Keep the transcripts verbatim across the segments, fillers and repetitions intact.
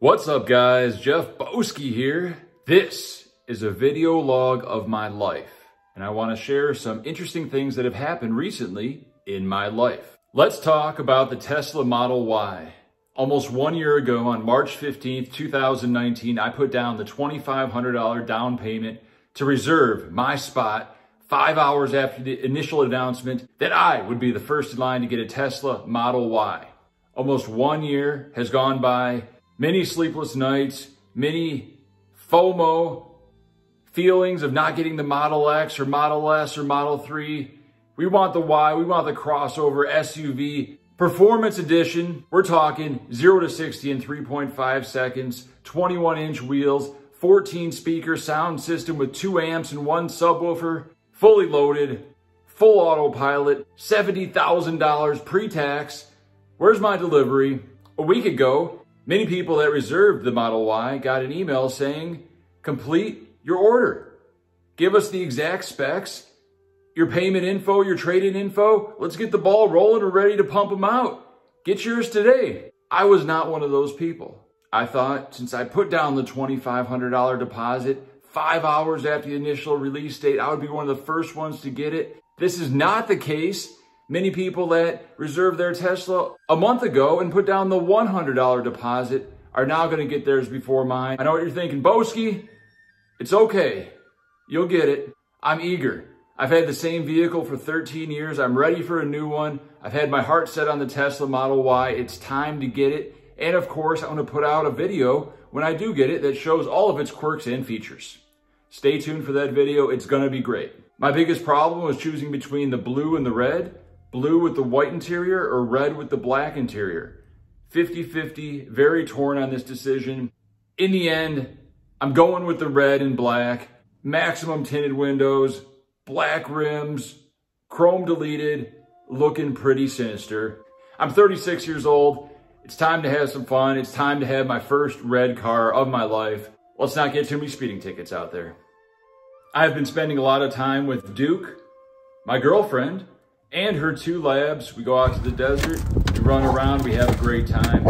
What's up guys, Jeff Boski here. This is a video log of my life, and I want to share some interesting things that have happened recently in my life. Let's talk about the Tesla Model Y. Almost one year ago on March fifteenth, two thousand nineteen, I put down the twenty-five hundred dollar down payment to reserve my spot five hours after the initial announcement that I would be the first in line to get a Tesla Model Y. Almost one year has gone by. Many sleepless nights, many FOMO feelings of not getting the Model X or Model S or Model three. We want the Y, we want the crossover S U V, performance edition. We're talking zero to sixty in three point five seconds, twenty-one inch wheels, fourteen speaker sound system with two amps and one subwoofer, fully loaded, full autopilot, seventy thousand dollars pre-tax. Where's my delivery? A week ago, many people that reserved the Model Y got an email saying, complete your order. Give us the exact specs, your payment info, your trade-in info. Let's get the ball rolling and ready to pump them out. Get yours today. I was not one of those people. I thought since I put down the twenty-five hundred dollar deposit five hours after the initial release date, I would be one of the first ones to get it. This is not the case. Many people that reserved their Tesla a month ago and put down the one hundred dollar deposit are now going to get theirs before mine. I know what you're thinking, Boski, it's okay. You'll get it. I'm eager. I've had the same vehicle for thirteen years. I'm ready for a new one. I've had my heart set on the Tesla Model Y. It's time to get it. And of course, I'm going to put out a video when I do get it that shows all of its quirks and features. Stay tuned for that video. It's going to be great. My biggest problem was choosing between the blue and the red. Blue with the white interior or red with the black interior. fifty fifty, very torn on this decision. In the end, I'm going with the red and black. Maximum tinted windows, black rims, chrome deleted, looking pretty sinister. I'm thirty-six years old. It's time to have some fun. It's time to have my first red car of my life. Let's not get too many speeding tickets out there. I've been spending a lot of time with Duke, my girlfriend, and her two labs. We go out to the desert, we run around, we have a great time.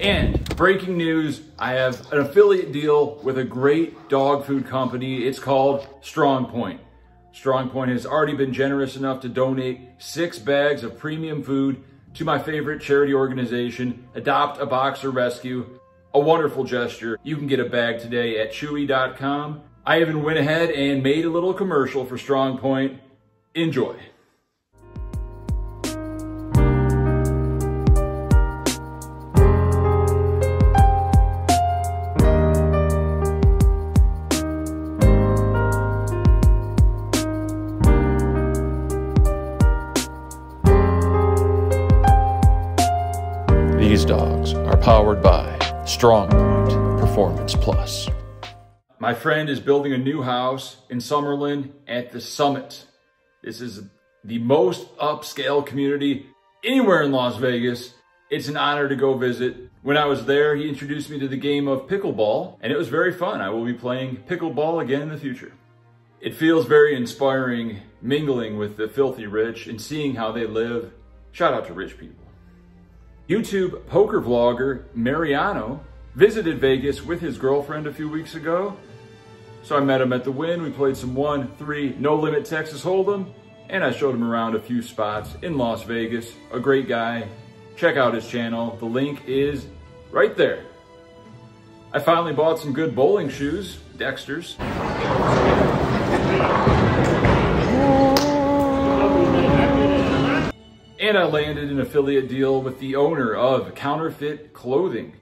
And breaking news, I have an affiliate deal with a great dog food company. It's called Strongpoint. Strongpoint has already been generous enough to donate six bags of premium food to my favorite charity organization, Adopt a Boxer Rescue. A wonderful gesture. You can get a bag today at Chewy dot com. I even went ahead and made a little commercial for Strongpoint. Enjoy. Powered by Strongpoint Performance Plus. My friend is building a new house in Summerlin at the Summit. This is the most upscale community anywhere in Las Vegas. It's an honor to go visit. When I was there, he introduced me to the game of pickleball, and it was very fun. I will be playing pickleball again in the future. It feels very inspiring mingling with the filthy rich and seeing how they live. Shout out to rich people. YouTube poker vlogger Mariano visited Vegas with his girlfriend a few weeks ago. So I met him at the Wynn. We played some one, three, no limit Texas Hold'em. And I showed him around a few spots in Las Vegas. A great guy. Check out his channel. The link is right there. I finally bought some good bowling shoes, Dexter's. And I landed an affiliate deal with the owner of Counterfeit Clothing.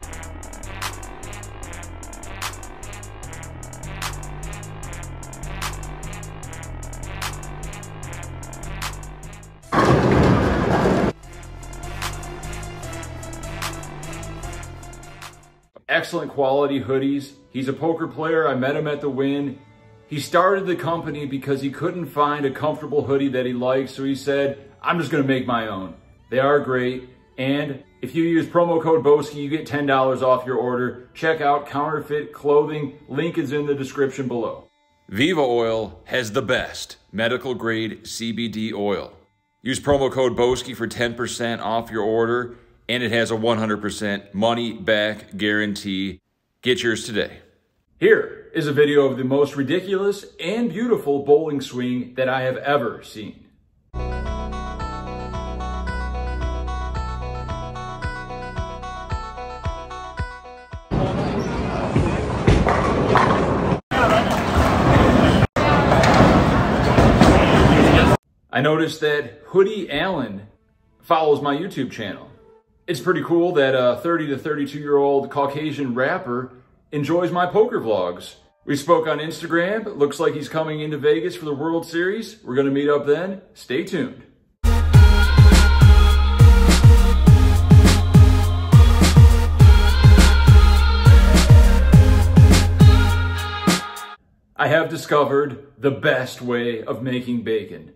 Excellent quality hoodies. He's a poker player. I met him at the Wynn. He started the company because he couldn't find a comfortable hoodie that he liked, so he said, I'm just gonna make my own. They are great. And if you use promo code Boski, you get ten dollars off your order. Check out Counterfeit Clothing. Link is in the description below. Viva Oil has the best medical grade C B D oil. Use promo code Boski for ten percent off your order, and it has a one hundred percent money back guarantee. Get yours today. Here is a video of the most ridiculous and beautiful bowling swing that I have ever seen. I noticed that Hoodie Allen follows my YouTube channel. It's pretty cool that a thirty to thirty-two year old Caucasian rapper enjoys my poker vlogs. We spoke on Instagram. It looks like he's coming into Vegas for the World Series. We're gonna meet up then. Stay tuned. I have discovered the best way of making bacon.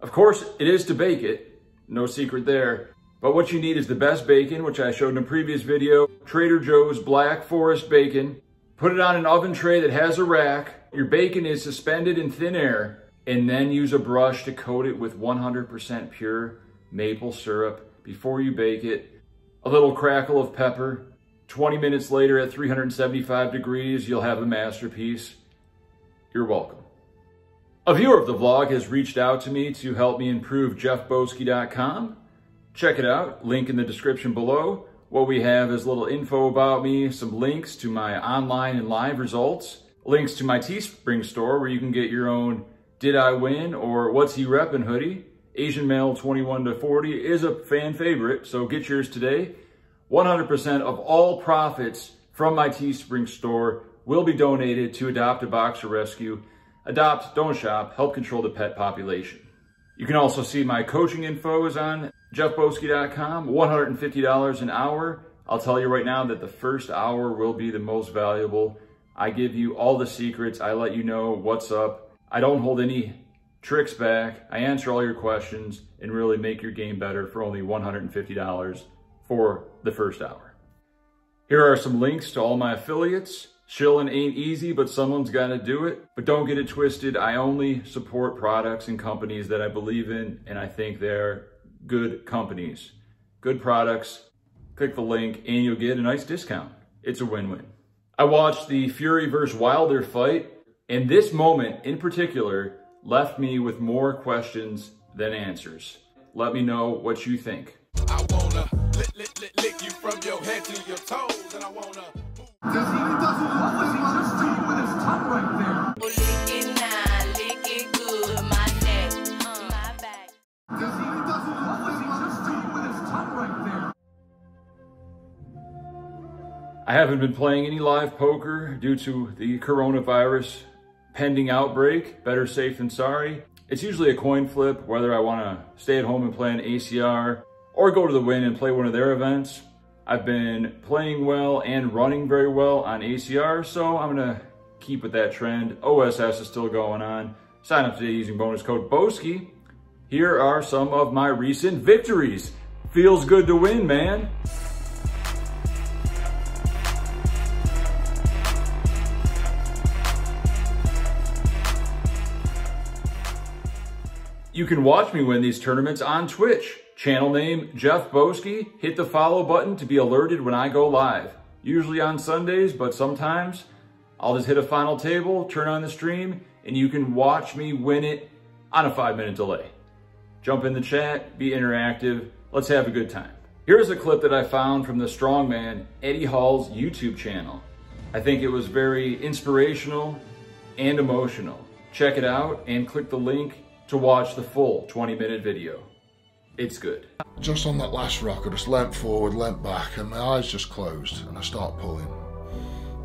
Of course, it is to bake it, no secret there, but what you need is the best bacon, which I showed in a previous video, Trader Joe's Black Forest Bacon. Put it on an oven tray that has a rack. Your bacon is suspended in thin air, and then use a brush to coat it with one hundred percent pure maple syrup before you bake it. A little crackle of pepper. twenty minutes later at three hundred seventy-five degrees, you'll have a masterpiece. You're welcome. A viewer of the vlog has reached out to me to help me improve jeff boski dot com. Check it out, link in the description below. What we have is little info about me, some links to my online and live results, links to my Teespring store where you can get your own Did I Win or What's He Reppin' hoodie. Asian male twenty-one to forty is a fan favorite, so get yours today. one hundred percent of all profits from my Teespring store will be donated to Adopt a Boxer Rescue. Adopt, don't shop, help control the pet population. You can also see my coaching info is on jeff boski dot com, one hundred fifty dollars an hour. I'll tell you right now that the first hour will be the most valuable. I give you all the secrets. I let you know what's up. I don't hold any tricks back. I answer all your questions and really make your game better for only one hundred fifty dollars for the first hour. Here are some links to all my affiliates. Chilling ain't easy, but someone's got to do it. But don't get it twisted. I only support products and companies that I believe in, and I think they're good companies, good products. Click the link, and you'll get a nice discount. It's a win-win. I watched the Fury versus Wilder fight, and this moment in particular left me with more questions than answers. Let me know what you think. I wanna lick, lick, lick, lick you from your head to your toes, and I wanna... Does he, does he always just do it with his tongue right there? Well, lick it now, lick it good, my neck, my back. Does he, does he always just do it with his tongue right there? I haven't been playing any live poker due to the coronavirus pending outbreak. Better safe than sorry. It's usually a coin flip, whether I want to stay at home and play an A C R or go to the Wynn and play one of their events. I've been playing well and running very well on A C R, so I'm going to keep with that trend. O S S is still going on. Sign up today using bonus code BOSKI. Here are some of my recent victories. Feels good to win, man. You can watch me win these tournaments on Twitch. Channel name, Jeff Boski. Hit the follow button to be alerted when I go live. Usually on Sundays, but sometimes I'll just hit a final table, turn on the stream, and you can watch me win it on a five minute delay. Jump in the chat, be interactive. Let's have a good time. Here's a clip that I found from the strongman, Eddie Hall's YouTube channel. I think it was very inspirational and emotional. Check it out and click the link to watch the full twenty minute video. It's good. Just on that last rock, I just leant forward, leant back, and my eyes just closed, and I start pulling.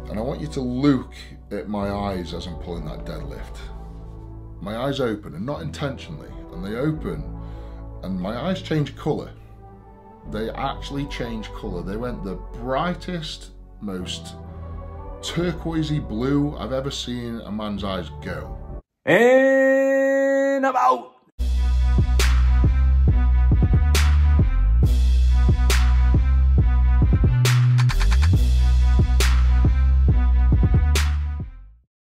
And I want you to look at my eyes as I'm pulling that deadlift. My eyes open, and not intentionally, and they open, and my eyes change colour. They actually change colour. They went the brightest, most turquoisey blue I've ever seen a man's eyes go. And I'm out.